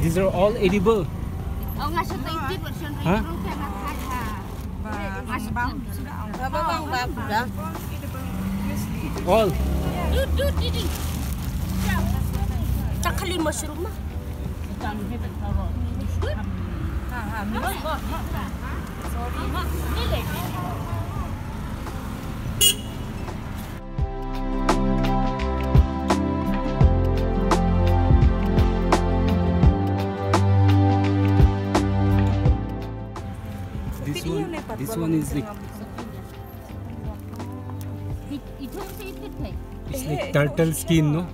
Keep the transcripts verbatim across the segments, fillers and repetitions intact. These are all edible. Huh? All. Mushroom. This one, this one is like, it's like turtle skin, no?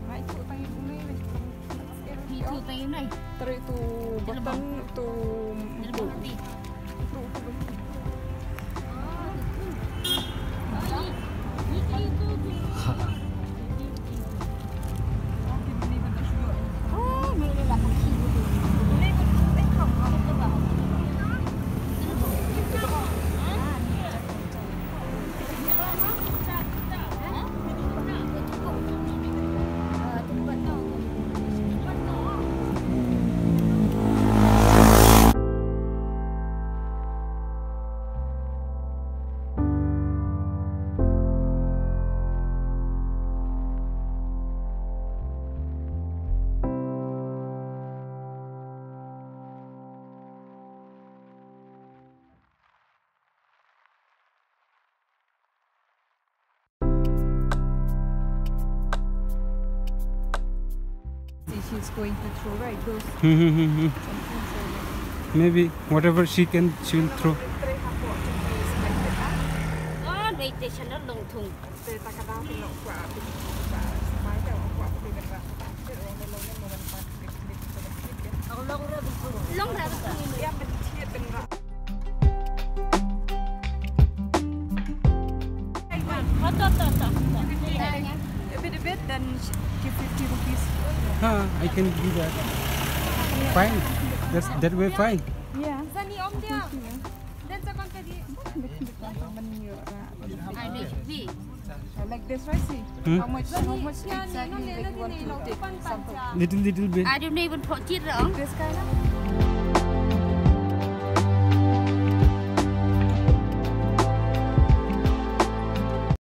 She's going to throw, right? Those maybe whatever she can, she'll throw. A bit, then give fifty rupees. Huh, I can do that. Fine. That's that way fine. Yeah. Like this, right? See? Hmm? How much? How much exactly? Like you want to, like, little, little bit. I don't even touch it. This kind of.